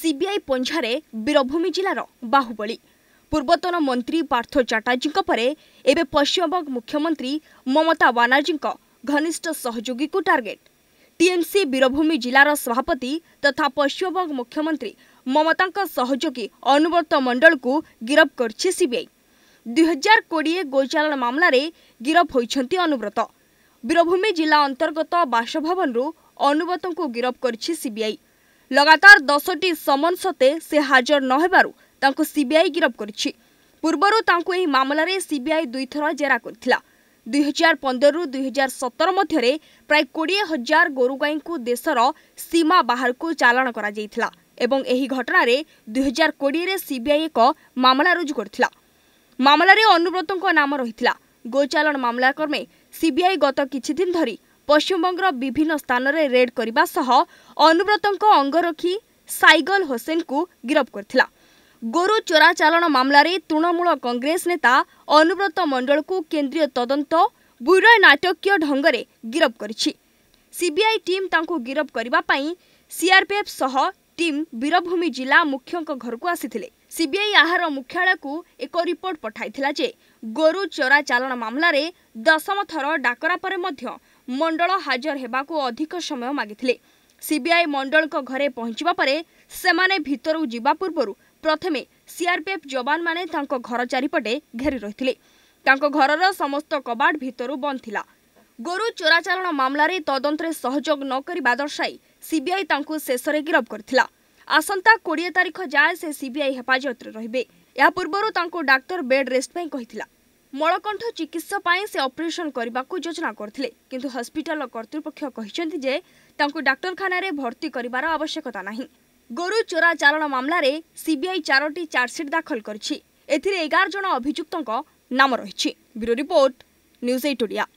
CBI पंछारे Birbhum जिलार Baahubali पूर्वतन मंत्री पार्थ चट्टार्जी परे एबे पश्चिमबंग मुख्यमंत्री ममता बानाजी घनिष्ठ सहयोगी को टार्गेट। टीएमसी बीरभूमि जिलार सभापति तथा पश्चिमबंग मुख्यमंत्री ममता सहयोगी अनुव्रत मंडल को गिरफ करछि सीबीआई। 2020 गोचालन मामला रे गिरफ होइछंती अनुव्रत। बीरभूमि जिला अंतर्गत बासभवन रु अनुव्रत को गिरफ करछि सीबीआई। लगातार 10टी समन सते से हाजर न हेबारु तांको सीबीआई गिरफ करछि। पूर्वरु तांको एही मामला रे सीबीआई दुई थरा जेरा करथिला। 2015 रु 2017 मध्ये रे प्राय 20,000 गोरुगाई को देशर सीमा बाहर को चालान करा जायथिला एवं एही घटना रे 2020 रे सीबीआई एक मामला रुजु करथिला। मामला रे अनुव्रतों को नाम रही गोचालन मामला क्रमे सीबीआई गत किछि दिन धरी पश्चिमबंगर विभिन्न स्थान रे रेड करने सह अनुव्रतों अंगरखी साइगल होसेन को गिरफ करथिला। गोरु चोरा चालान मामला रे तृणमूल कांग्रेस नेता अनुव्रत मंडल को केंद्रीय तदंत ब्यूरो नाटकीय ढंग रे गिरफ करिछि। सीबीआई टीम तांको गिरफ करिबा पई सीआरपीएफ सह टीम बीरभूमि जिला मुख्य घर को आसीथिले। सीबीआई आहार मुख्यालय को एक रिपोर्ट पठाइथिला जे गोरु चोरा चालान मामला रे 10वा थर डाकरा परे मध्य मंडल हाजर हेबा को अधिक समय मागिथिले। सीबीआई मंडल को घरे पहुंचबा परे सेमाने भीतर जीवा पूर्व प्रथमे सीआरपीएफ जवान माने तांको घर चारिपटे घेरी रहिथिले। तांको घरर समस्त कबाट भीतरु बंद थिला। गोरु चोराचालाण मामला रे तदंतरे सहयोग न करिबा दर्शाई सीबीआई तांको शेषरे गिरफ करथिला। आसंता 20 तारीख जाय से सीबीआई हेफाजत रे रहिबे। या पूर्वरु तांको डाक्टर बेड रेस्ट पई कहिथिला। मळकंठ चिकित्सा पई से ऑपरेशन करबा को योजना करथिले किंतु हॉस्पिटल कर्तृपक्ष कहिसंती जे तांको डाक्टरखाना रे भर्ती करिवार आवश्यकता नाही। गोरु चोरा चालाण मामला रे सीबीआई 4टी चार्जसीट दाखल करछि। एथिरे 11 जण अभियुक्तक नाम रहिछि। Bureau report, news 8 today.